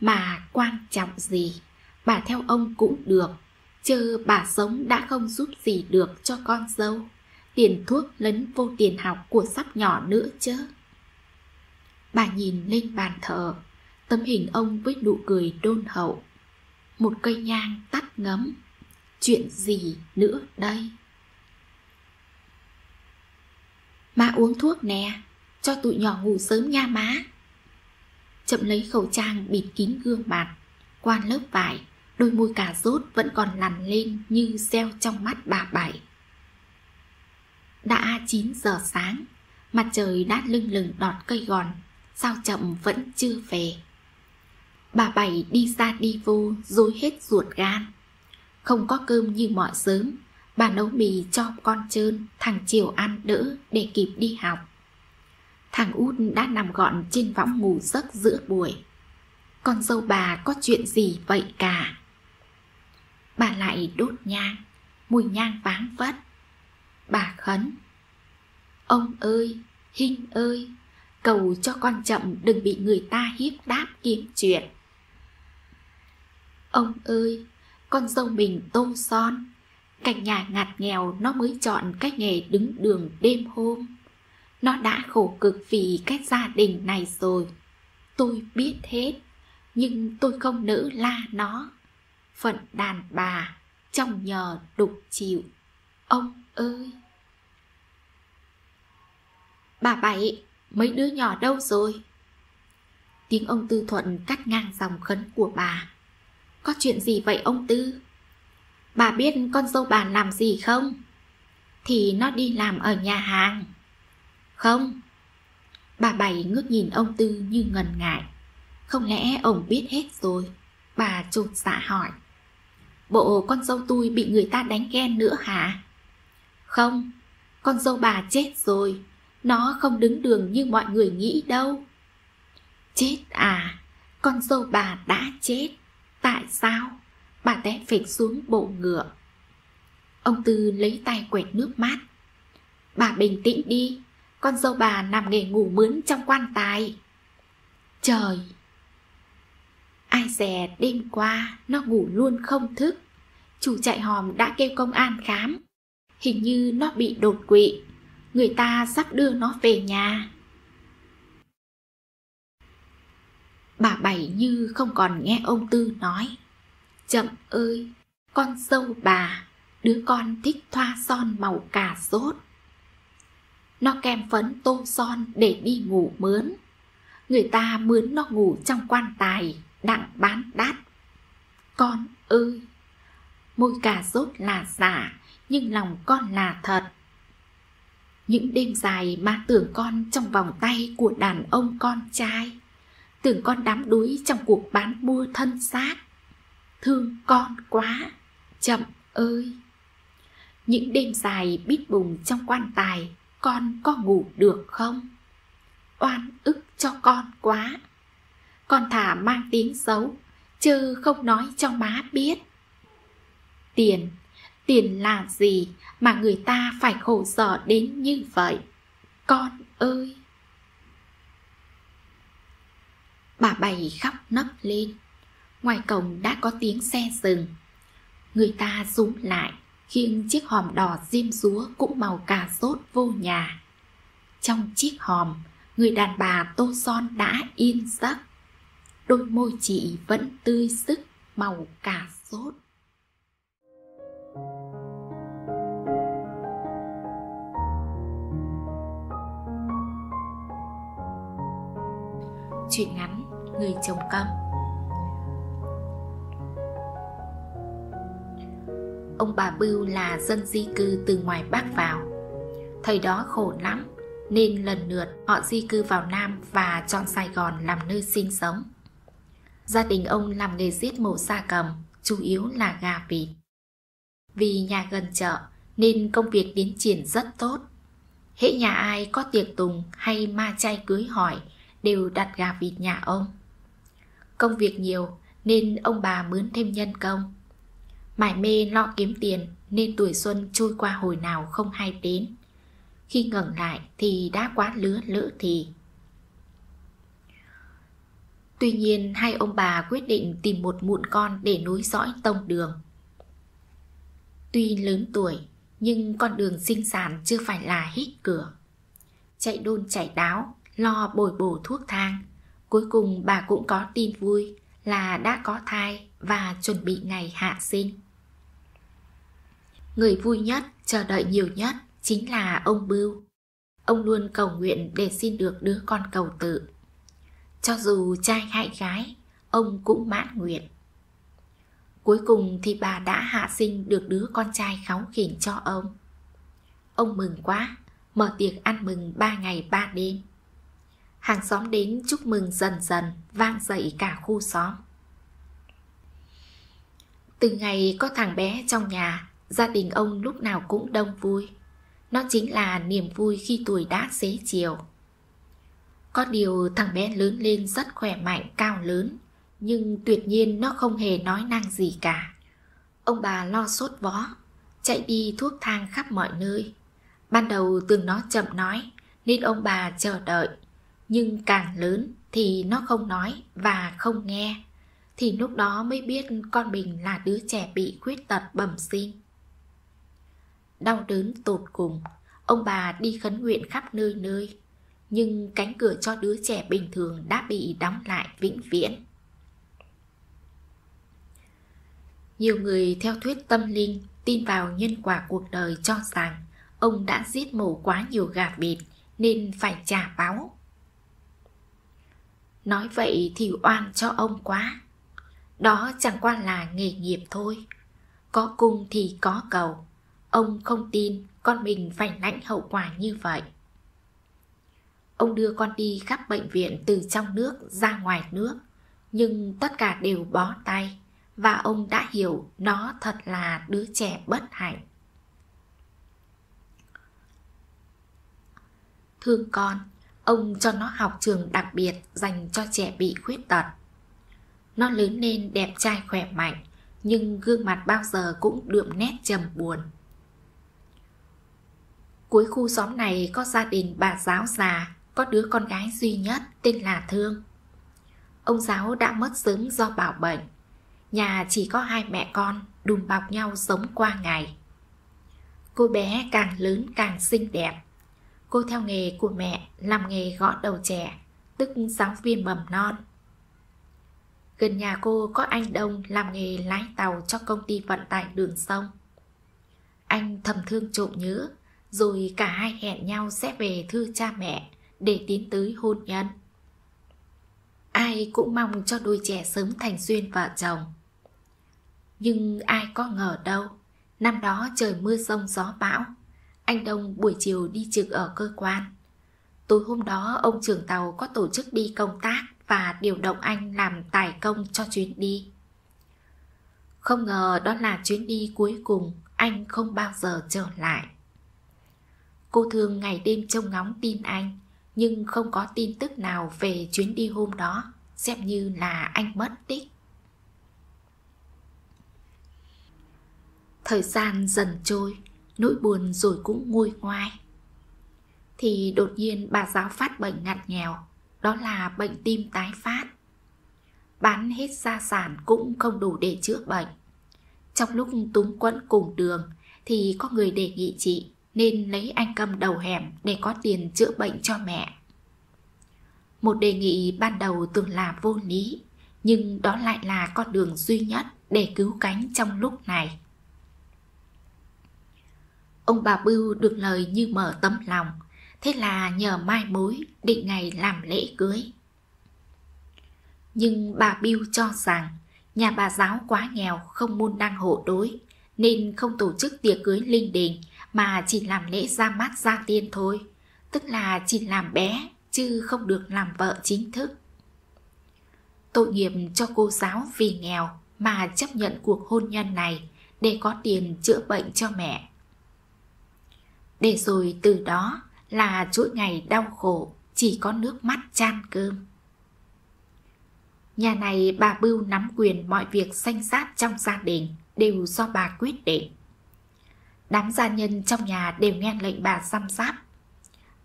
Mà quan trọng gì, bà theo ông cũng được, chứ bà sống đã không giúp gì được cho con dâu. Tiền thuốc lấn vô tiền học của sắp nhỏ nữa chứ. Bà nhìn lên bàn thờ, tấm hình ông với nụ cười đôn hậu, một cây nhang tắt ngấm. Chuyện gì nữa đây? Má uống thuốc nè, cho tụi nhỏ ngủ sớm nha má. Chậm lấy khẩu trang bịt kín gương mặt, qua lớp vải, đôi môi cà rốt vẫn còn lằn lên như gieo trong mắt bà Bảy. Đã 9 giờ sáng, mặt trời đã lưng lừng đọt cây gòn, sao Chậm vẫn chưa về. Bà Bảy đi ra đi vô, rối hết ruột gan. Không có cơm như mọi sớm, bà nấu mì cho con trơn, thằng Chiều ăn đỡ để kịp đi học. Thằng Út đã nằm gọn trên võng ngủ giấc giữa buổi. Con dâu bà có chuyện gì vậy cả. Bà lại đốt nhang, mùi nhang váng vất. Bà khấn: Ông ơi, Hinh ơi, cầu cho con Chậm đừng bị người ta hiếp đáp kiếm chuyện. Ông ơi, con dâu mình tô son, cảnh nhà ngặt nghèo nó mới chọn cái nghề đứng đường đêm hôm. Nó đã khổ cực vì cái gia đình này rồi. Tôi biết hết, nhưng tôi không nỡ la nó. Phận đàn bà, trong nhờ đục chịu. Ông ơi! Bà Bảy, mấy đứa nhỏ đâu rồi? Tiếng ông Tư Thuận cắt ngang dòng khấn của bà. Có chuyện gì vậy ông Tư? Bà biết con dâu bà làm gì không? Thì nó đi làm ở nhà hàng. Không. Bà Bảy ngước nhìn ông Tư như ngần ngại. Không lẽ ông biết hết rồi? Bà chột dạ hỏi: Bộ con dâu tôi bị người ta đánh ghen nữa hả? Không, con dâu bà chết rồi. Nó không đứng đường như mọi người nghĩ đâu. Chết à? Con dâu bà đã chết. Tại sao? Bà té phịch xuống bộ ngựa. Ông Tư lấy tay quẹt nước mắt. Bà bình tĩnh đi. Con dâu bà làm nghề ngủ mướn trong quan tài. Trời! Ai dè đêm qua nó ngủ luôn không thức. Chủ trại hòm đã kêu công an khám. Hình như nó bị đột quỵ. Người ta sắp đưa nó về nhà. Bà Bảy như không còn nghe ông Tư nói: "Chậm ơi, con dâu bà, đứa con thích thoa son màu cà rốt. Nó kem phấn tô son để đi ngủ mướn. Người ta mướn nó ngủ trong quan tài, đặng bán đắt. Con ơi, môi cà rốt là giả, nhưng lòng con là thật. Những đêm dài mà tưởng con trong vòng tay của đàn ông con trai, tưởng con đắm đuối trong cuộc bán mua thân xác. Thương con quá, Chậm ơi. Những đêm dài bít bùng trong quan tài, con có ngủ được không? Oan ức cho con quá. Con thả mang tiếng xấu, chứ không nói cho má biết. Tiền, tiền là gì mà người ta phải khổ sở đến như vậy, con ơi." Bà Bảy khóc nấc lên. Ngoài cổng đã có tiếng xe dừng. Người ta rúm lại, khiêng chiếc hòm đỏ diêm dúa cũng màu cà rốt vô nhà. Trong chiếc hòm, người đàn bà tô son đã yên giấc. Đôi môi chị vẫn tươi sức màu cà rốt. Truyện ngắn Người chồng câm. Ông bà Bưu là dân di cư từ ngoài Bắc vào. Thời đó khổ lắm, nên lần lượt họ di cư vào Nam và chọn Sài Gòn làm nơi sinh sống. Gia đình ông làm nghề giết mổ gia cầm, chủ yếu là gà vịt. Vì nhà gần chợ nên công việc tiến triển rất tốt. Hễ nhà ai có tiệc tùng hay ma chay cưới hỏi đều đặt gà vịt nhà ông. Công việc nhiều nên ông bà mướn thêm nhân công. Mải mê lo kiếm tiền nên tuổi xuân trôi qua hồi nào không hay đến. Khi ngẩng lại thì đã quá lứa lỡ thì. Tuy nhiên hai ông bà quyết định tìm một mụn con để nối dõi tông đường. Tuy lớn tuổi nhưng con đường sinh sản chưa phải là hít cửa. Chạy đôn chạy đáo, lo bồi bổ thuốc thang, cuối cùng bà cũng có tin vui là đã có thai và chuẩn bị ngày hạ sinh. Người vui nhất, chờ đợi nhiều nhất chính là ông Bưu. Ông luôn cầu nguyện để xin được đứa con cầu tự. Cho dù trai hay gái, ông cũng mãn nguyện. Cuối cùng thì bà đã hạ sinh được đứa con trai kháu khỉnh cho ông. Ông mừng quá, mở tiệc ăn mừng 3 ngày 3 đêm. Hàng xóm đến chúc mừng dần dần vang dậy cả khu xóm. Từ ngày có thằng bé trong nhà, gia đình ông lúc nào cũng đông vui. Nó chính là niềm vui khi tuổi đã xế chiều. Có điều thằng bé lớn lên rất khỏe mạnh, cao lớn, nhưng tuyệt nhiên nó không hề nói năng gì cả. Ông bà lo sốt vó, chạy đi thuốc thang khắp mọi nơi. Ban đầu tưởng nó chậm nói nên ông bà chờ đợi, nhưng càng lớn thì nó không nói và không nghe, thì lúc đó mới biết con mình là đứa trẻ bị khuyết tật bẩm sinh. Đau đớn tột cùng, ông bà đi khấn nguyện khắp nơi nơi, nhưng cánh cửa cho đứa trẻ bình thường đã bị đóng lại vĩnh viễn. Nhiều người theo thuyết tâm linh tin vào nhân quả cuộc đời cho rằng ông đã giết mổ quá nhiều gà vịt nên phải trả báo. Nói vậy thì oan cho ông quá. Đó chẳng qua là nghề nghiệp thôi. Có cung thì có cầu. Ông không tin con mình phải lãnh hậu quả như vậy. Ông đưa con đi khắp bệnh viện từ trong nước ra ngoài nước, nhưng tất cả đều bó tay, và ông đã hiểu nó thật là đứa trẻ bất hạnh. Thương con, ông cho nó học trường đặc biệt dành cho trẻ bị khuyết tật. Nó lớn lên đẹp trai khỏe mạnh, nhưng gương mặt bao giờ cũng đượm nét trầm buồn. Cuối khu xóm này có gia đình bà giáo già, có đứa con gái duy nhất tên là Thương. Ông giáo đã mất sớm do bạo bệnh. Nhà chỉ có 2 mẹ con đùm bọc nhau sống qua ngày. Cô bé càng lớn càng xinh đẹp. Cô theo nghề của mẹ làm nghề gõ đầu trẻ, tức giáo viên mầm non. Gần nhà cô có anh Đông làm nghề lái tàu cho công ty vận tải đường sông. Anh thầm thương trộm nhớ, rồi cả hai hẹn nhau sẽ về thưa cha mẹ để tiến tới hôn nhân. Ai cũng mong cho đôi trẻ sớm thành duyên vợ chồng. Nhưng ai có ngờ đâu, năm đó trời mưa giông gió bão, anh Đông buổi chiều đi trực ở cơ quan. Tối hôm đó ông trưởng tàu có tổ chức đi công tác và điều động anh làm tài công cho chuyến đi. Không ngờ đó là chuyến đi cuối cùng anh không bao giờ trở lại. Cô thường ngày đêm trông ngóng tin anh, nhưng không có tin tức nào về chuyến đi hôm đó, xem như là anh mất tích. Thời gian dần trôi, nỗi buồn rồi cũng nguôi ngoai. Thì đột nhiên bà giáo phát bệnh ngặt nghèo, đó là bệnh tim tái phát. Bán hết gia sản cũng không đủ để chữa bệnh. Trong lúc túng quẫn cùng đường thì có người đề nghị chị nên lấy anh cầm đầu hẻm để có tiền chữa bệnh cho mẹ. Một đề nghị ban đầu tưởng là vô lý, nhưng đó lại là con đường duy nhất để cứu cánh trong lúc này. Ông bà Bưu được lời như mở tấm lòng, thế là nhờ mai mối định ngày làm lễ cưới. Nhưng bà Bưu cho rằng nhà bà giáo quá nghèo không môn đăng hộ đối, nên không tổ chức tiệc cưới linh đình mà chỉ làm lễ ra mắt gia tiên thôi, tức là chỉ làm bé chứ không được làm vợ chính thức. Tội nghiệp cho cô giáo vì nghèo mà chấp nhận cuộc hôn nhân này để có tiền chữa bệnh cho mẹ. Để rồi từ đó là chuỗi ngày đau khổ, chỉ có nước mắt chan cơm. Nhà này bà Bưu nắm quyền, mọi việc sanh sát trong gia đình đều do bà quyết định. Đám gia nhân trong nhà đều nghe lệnh bà săm sóc.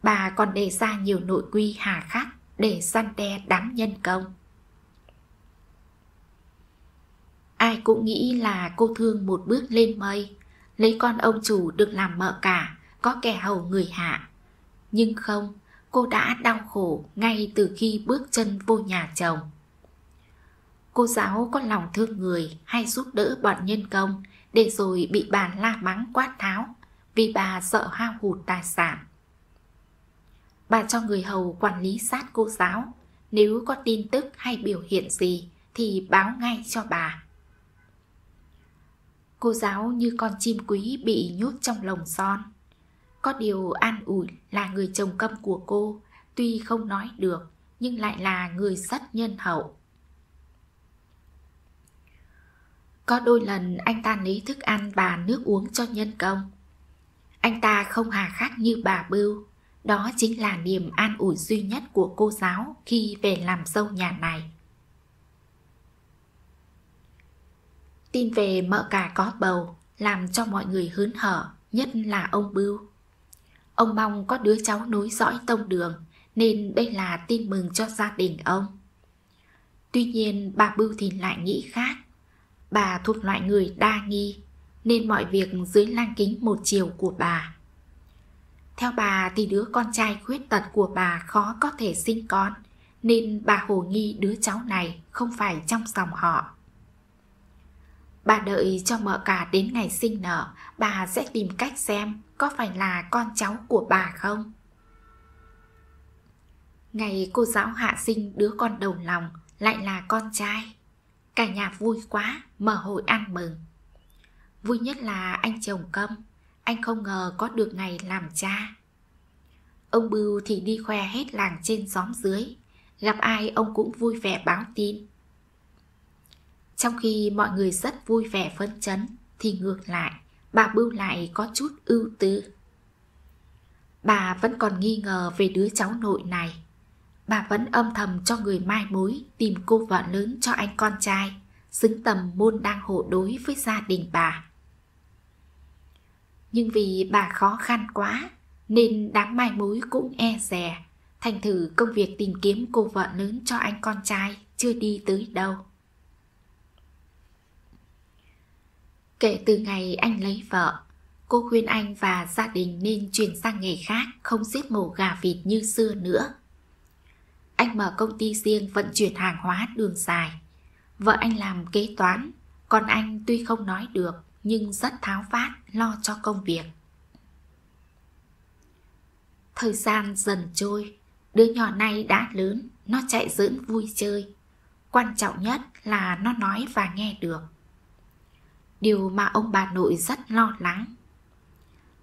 Bà còn đề ra nhiều nội quy hà khắc để săn đe đám nhân công. Ai cũng nghĩ là cô Thương một bước lên mây, lấy con ông chủ được làm mợ cả, có kẻ hầu người hạ. Nhưng không, cô đã đau khổ ngay từ khi bước chân vô nhà chồng. Cô giáo có lòng thương người hay giúp đỡ bọn nhân công, để rồi bị bà la mắng quát tháo vì bà sợ hao hụt tài sản. Bà cho người hầu quản lý sát cô giáo, nếu có tin tức hay biểu hiện gì thì báo ngay cho bà. Cô giáo như con chim quý bị nhốt trong lồng son. Có điều an ủi là người chồng câm của cô tuy không nói được nhưng lại là người rất nhân hậu. Có đôi lần anh ta lấy thức ăn bà nước uống cho nhân công. Anh ta không hà khắc như bà Bưu, đó chính là niềm an ủi duy nhất của cô giáo khi về làm dâu nhà này. Tin về mợ cả có bầu làm cho mọi người hớn hở, nhất là ông Bưu. Ông mong có đứa cháu nối dõi tông đường nên đây là tin mừng cho gia đình ông. Tuy nhiên bà Bưu thì lại nghĩ khác. Bà thuộc loại người đa nghi nên mọi việc dưới lang kính một chiều của bà. Theo bà thì đứa con trai khuyết tật của bà khó có thể sinh con, nên bà hồ nghi đứa cháu này không phải trong dòng họ. Bà đợi cho mợ cả đến ngày sinh nở, bà sẽ tìm cách xem có phải là con cháu của bà không. Ngày cô giáo hạ sinh đứa con đầu lòng lại là con trai. Cả nhà vui quá, mở hội ăn mừng. Vui nhất là anh chồng câm, anh không ngờ có được ngày làm cha. Ông Bưu thì đi khoe hết làng trên xóm dưới, gặp ai ông cũng vui vẻ báo tin. Trong khi mọi người rất vui vẻ phấn chấn thì ngược lại, bà Bưu lại có chút ưu tư. Bà vẫn còn nghi ngờ về đứa cháu nội này. Bà vẫn âm thầm cho người mai mối tìm cô vợ lớn cho anh con trai, xứng tầm môn đăng hộ đối với gia đình bà. Nhưng vì bà khó khăn quá nên đám mai mối cũng e dè, thành thử công việc tìm kiếm cô vợ lớn cho anh con trai chưa đi tới đâu. Kể từ ngày anh lấy vợ, cô khuyên anh và gia đình nên chuyển sang nghề khác, không giết mổ gà vịt như xưa nữa. Anh mở công ty riêng vận chuyển hàng hóa đường dài. Vợ anh làm kế toán, còn anh tuy không nói được nhưng rất tháo vát lo cho công việc. Thời gian dần trôi, đứa nhỏ này đã lớn, nó chạy dưỡng vui chơi. Quan trọng nhất là nó nói và nghe được. Điều mà ông bà nội rất lo lắng.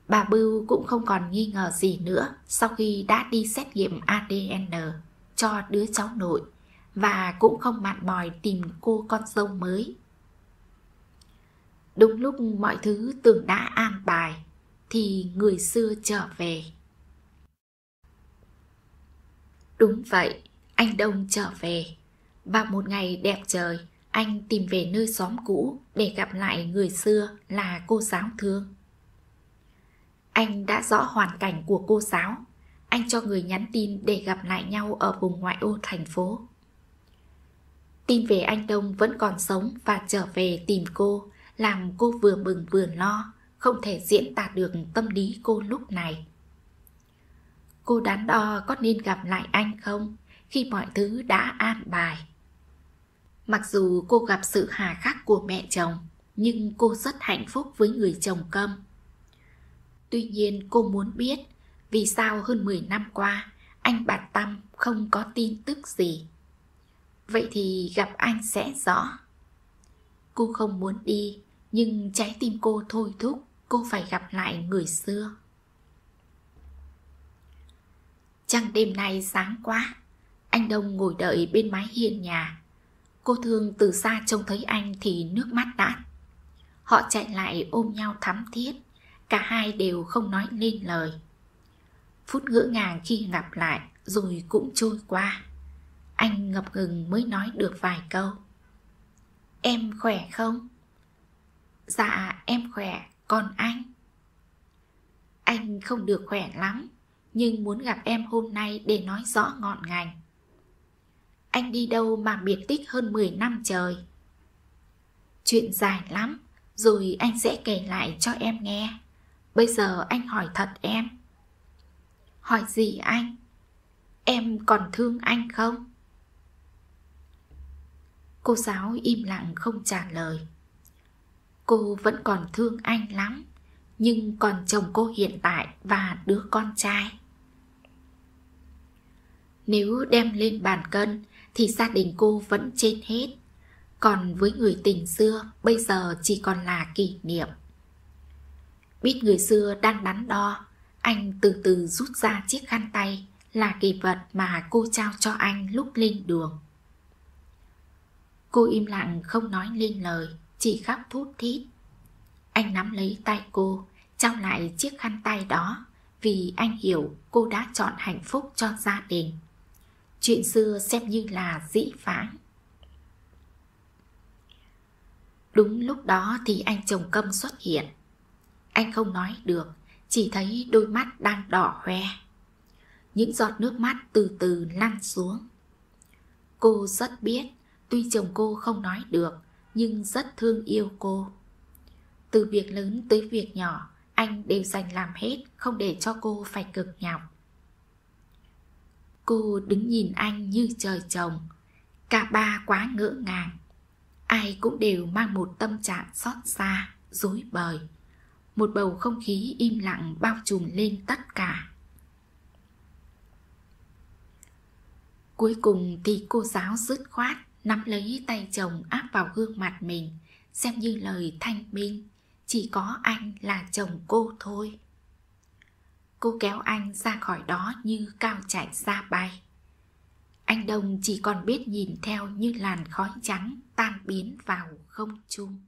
Bà Bưu cũng không còn nghi ngờ gì nữa sau khi đã đi xét nghiệm ADN cho đứa cháu nội và cũng không mặn mòi tìm cô con dâu mới. Đúng lúc mọi thứ tưởng đã an bài thì người xưa trở về. Đúng vậy, anh Đông trở về. Vào một ngày đẹp trời, anh tìm về nơi xóm cũ để gặp lại người xưa là cô giáo Thương. Anh đã rõ hoàn cảnh của cô giáo. Anh cho người nhắn tin để gặp lại nhau ở vùng ngoại ô thành phố. Tin về anh Đông vẫn còn sống và trở về tìm cô làm cô vừa mừng vừa lo, không thể diễn tả được tâm lý cô lúc này. Cô đắn đo có nên gặp lại anh không khi mọi thứ đã an bài. Mặc dù cô gặp sự hà khắc của mẹ chồng, nhưng cô rất hạnh phúc với người chồng câm. Tuy nhiên cô muốn biết vì sao hơn 10 năm qua anh Bạt Tâm không có tin tức gì. Vậy thì gặp anh sẽ rõ. Cô không muốn đi, nhưng trái tim cô thôi thúc cô phải gặp lại người xưa. Trăng đêm nay sáng quá, anh Đông ngồi đợi bên mái hiên nhà. Cô Thương từ xa trông thấy anh thì nước mắt đã. Họ chạy lại ôm nhau thắm thiết, cả hai đều không nói nên lời. Phút ngỡ ngàng khi gặp lại rồi cũng trôi qua. Anh ngập ngừng mới nói được vài câu. Em khỏe không? Dạ em khỏe, còn anh? Anh không được khỏe lắm, nhưng muốn gặp em hôm nay để nói rõ ngọn ngành. Anh đi đâu mà biệt tích hơn 10 năm trời? Chuyện dài lắm, rồi anh sẽ kể lại cho em nghe. Bây giờ anh hỏi thật em. Hỏi gì anh? Em còn thương anh không? Cô giáo im lặng không trả lời. Cô vẫn còn thương anh lắm, nhưng còn chồng cô hiện tại và đứa con trai. Nếu đem lên bàn cân thì gia đình cô vẫn trên hết. Còn với người tình xưa, bây giờ chỉ còn là kỷ niệm. Biết người xưa đang đắn đo, anh từ từ rút ra chiếc khăn tay là kỷ vật mà cô trao cho anh lúc lên đường. Cô im lặng không nói lên lời, chỉ khóc thút thít. Anh nắm lấy tay cô, trao lại chiếc khăn tay đó vì anh hiểu cô đã chọn hạnh phúc cho gia đình. Chuyện xưa xem như là dĩ vãng. Đúng lúc đó thì anh chồng Câm xuất hiện. Anh không nói được, chỉ thấy đôi mắt đang đỏ hoe. Những giọt nước mắt từ từ lăn xuống. Cô rất biết, tuy chồng cô không nói được, nhưng rất thương yêu cô. Từ việc lớn tới việc nhỏ, anh đều dành làm hết, không để cho cô phải cực nhọc. Cô đứng nhìn anh như trời trồng. Cả ba quá ngỡ ngàng. Ai cũng đều mang một tâm trạng xót xa, rối bời. Một bầu không khí im lặng bao trùm lên tất cả. Cuối cùng thì cô giáo dứt khoát nắm lấy tay chồng áp vào gương mặt mình, xem như lời thanh minh, chỉ có anh là chồng cô thôi. Cô kéo anh ra khỏi đó như cao chạy xa bay. Anh Đông chỉ còn biết nhìn theo như làn khói trắng tan biến vào không trung.